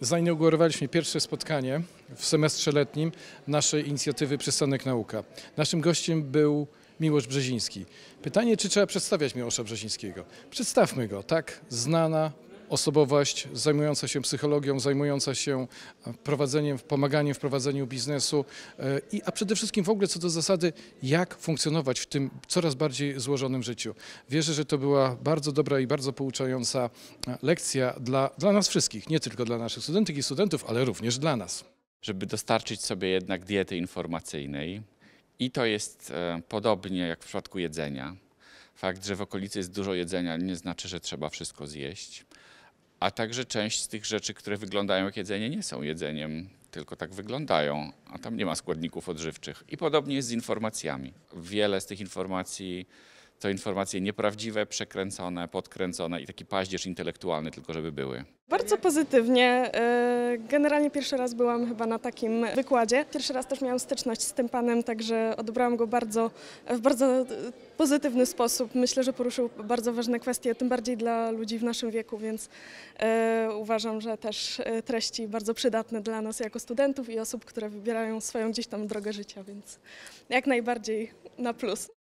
Zainaugurowaliśmy pierwsze spotkanie w semestrze letnim naszej inicjatywy Przystanek Nauka. Naszym gościem był Miłosz Brzeziński. Pytanie, czy trzeba przedstawiać Miłosza Brzezińskiego? Przedstawmy go, tak? Znana osobowość zajmująca się psychologią, zajmująca się prowadzeniem, pomaganiem w prowadzeniu biznesu, a przede wszystkim w ogóle co do zasady, jak funkcjonować w tym coraz bardziej złożonym życiu. Wierzę, że to była bardzo dobra i bardzo pouczająca lekcja dla nas wszystkich, nie tylko dla naszych studentek i studentów, ale również dla nas. Żeby dostarczyć sobie jednak diety informacyjnej, i to jest podobnie jak w przypadku jedzenia. Fakt, że w okolicy jest dużo jedzenia, nie znaczy, że trzeba wszystko zjeść. A także część z tych rzeczy, które wyglądają jak jedzenie, nie są jedzeniem, tylko tak wyglądają, a tam nie ma składników odżywczych. I podobnie jest z informacjami. Wiele z tych informacji to informacje nieprawdziwe, przekręcone, podkręcone i taki paździerz intelektualny, tylko żeby były. Bardzo pozytywnie. Generalnie pierwszy raz byłam chyba na takim wykładzie. Pierwszy raz też miałam styczność z tym panem, także odebrałam go w bardzo pozytywny sposób. Myślę, że poruszył bardzo ważne kwestie, tym bardziej dla ludzi w naszym wieku, więc uważam, że też treści bardzo przydatne dla nas jako studentów i osób, które wybierają swoją gdzieś tam drogę życia, więc jak najbardziej na plus.